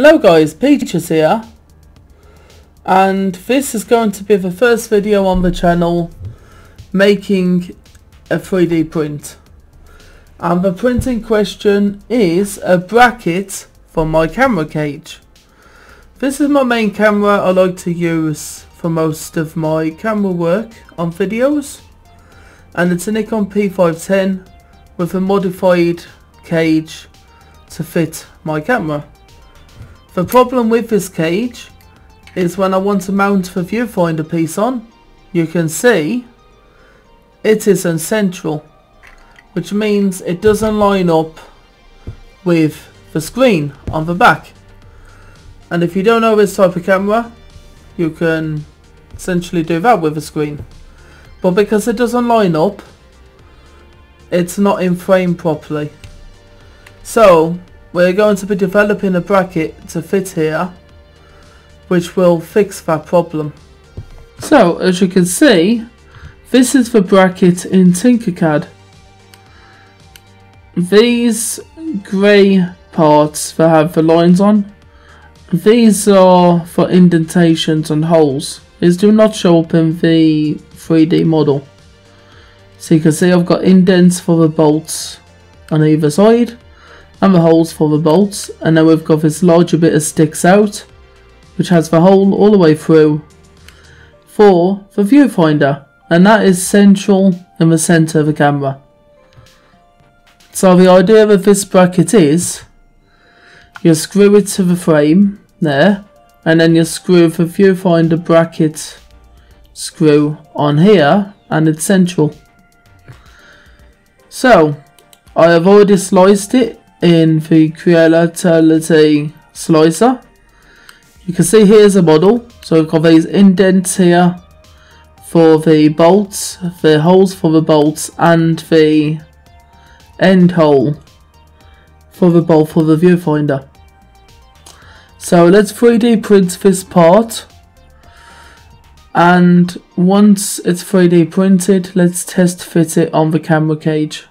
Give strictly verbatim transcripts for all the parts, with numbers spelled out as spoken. Hello guys, Peach's here, and this is going to be the first video on the channel making a three D print. And the print in question is a bracket for my camera cage. This is my main camera I like to use for most of my camera work on videos, and it's a Nikon P five ten with a modified cage to fit my camera. The problem with this cage is when I want to mount the viewfinder piece on, you can see it isn't central, which means it doesn't line up with the screen on the back. And if you don't know this type of camera, you can essentially do that with a screen. But because it doesn't line up, it's not in frame properly. So we're going to be developing a bracket to fit here, which will fix that problem. So, as you can see, this is the bracket in Tinkercad. These grey parts that have the lines on, these are for indentations and holes. These do not show up in the three D model. So you can see I've got indents for the bolts on either side, and the holes for the bolts, and now we've got this larger bit that sticks out, which has the hole all the way through for the viewfinder, and that is central in the centre of the camera. So the idea of this bracket is you screw it to the frame there, and then you screw the viewfinder bracket screw on here, and it's central. So I have already sliced it in the Creality slicer. You can see here's a model, so we've got these indents here for the bolts, the holes for the bolts, and the end hole for the bolt for the viewfinder. So let's three D print this part, and once it's three D printed, let's test fit it on the camera cage.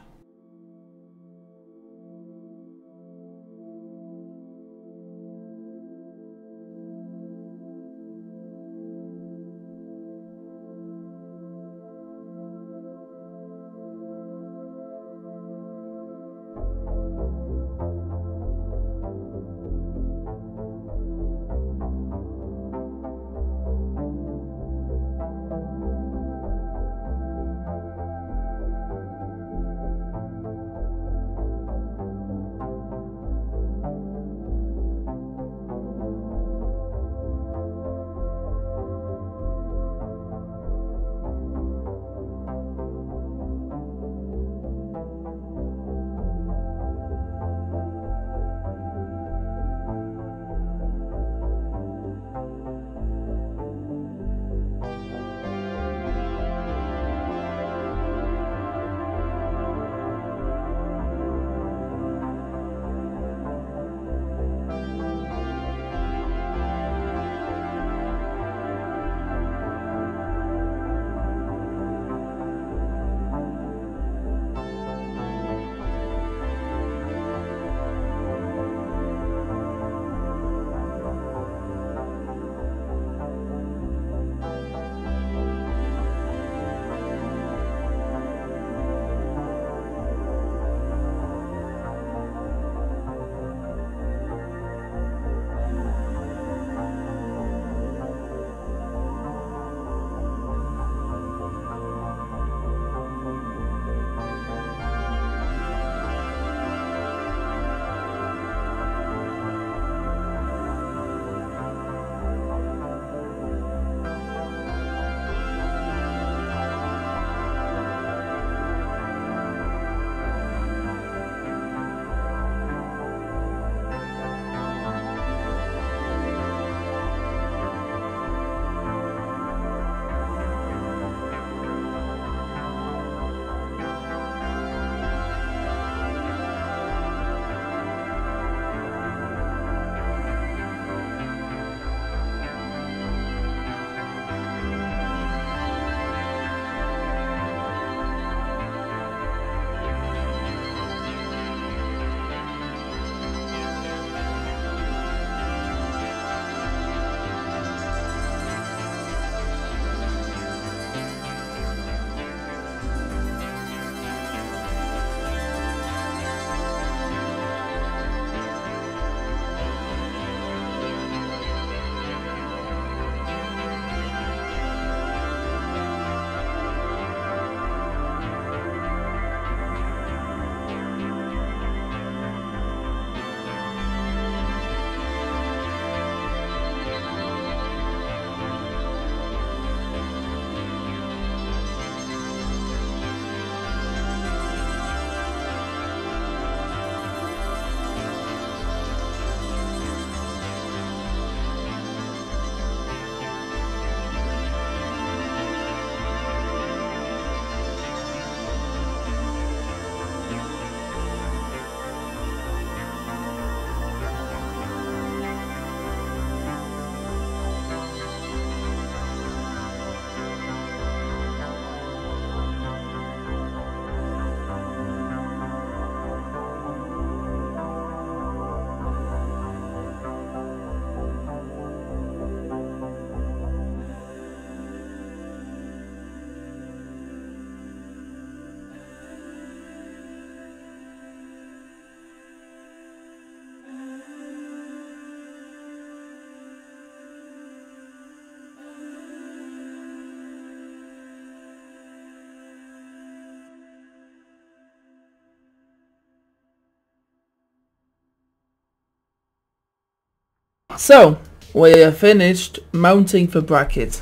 So we have finished mounting the bracket.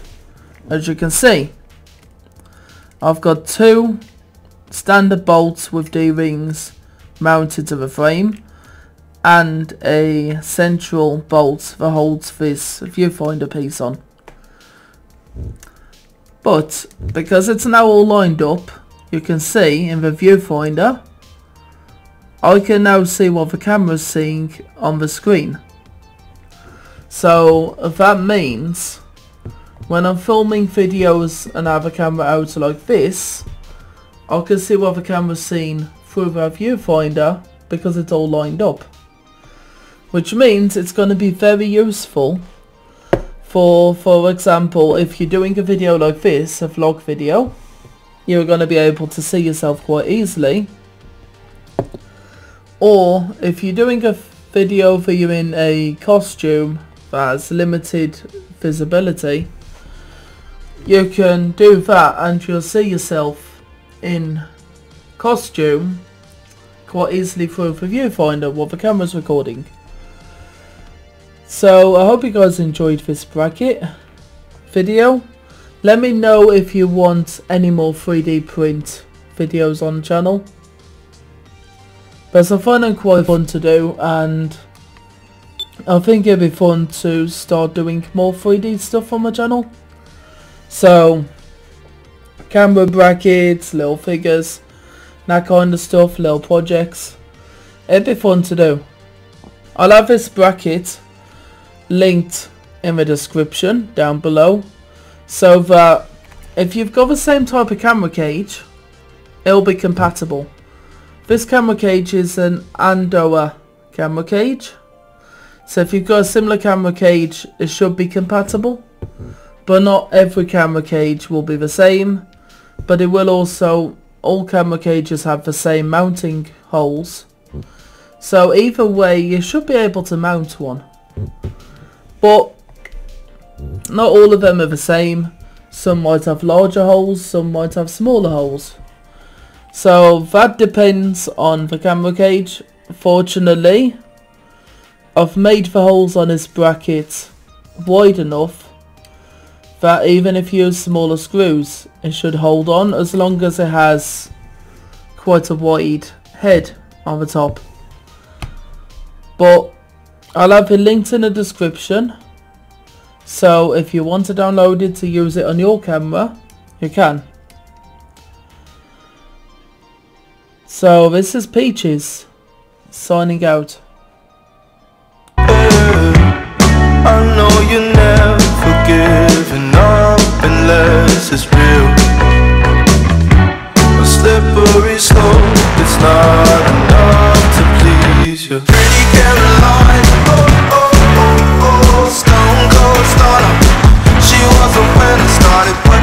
As you can see, I've got two standard bolts with the rings mounted to the frame and a central bolt that holds this viewfinder piece on. But because it's now all lined up, you can see in the viewfinder, I can now see what the camera's seeing on the screen. So that means when I'm filming videos and have a camera out like this, I can see what the camera's seeing through the viewfinder because it's all lined up. Which means it's going to be very useful for, for example, if you're doing a video like this, a vlog video, you're going to be able to see yourself quite easily. Or if you're doing a video where you're in a costume that has limited visibility, you can do that and you'll see yourself in costume quite easily through the viewfinder while the camera's recording. So I hope you guys enjoyed this bracket video. Let me know if you want any more three D print videos on the channel. But it's a fun and quite fun to do, and I think it'd be fun to start doing more three D stuff on my channel. So camera brackets, little figures, that kind of stuff, little projects. It'd be fun to do. I'll have this bracket linked in the description down below, so that if you've got the same type of camera cage, it'll be compatible. This camera cage is an Andora camera cage, so if you've got a similar camera cage, it should be compatible. But not every camera cage will be the same, but it will also, all camera cages have the same mounting holes, so either way you should be able to mount one. But not all of them are the same. Some might have larger holes, some might have smaller holes. So that depends on the camera cage. Fortunately, I've made the holes on this bracket wide enough that even if you use smaller screws, it should hold on, as long as it has quite a wide head on the top. But I'll have it linked in the description, so if you want to download it to use it on your camera, you can. So this is Peach's signing out. I know you're never giving up unless it's real. A slippery slope, it's not enough to please you. Pretty Caroline, oh oh oh oh, stone cold startup. She was a winner, started.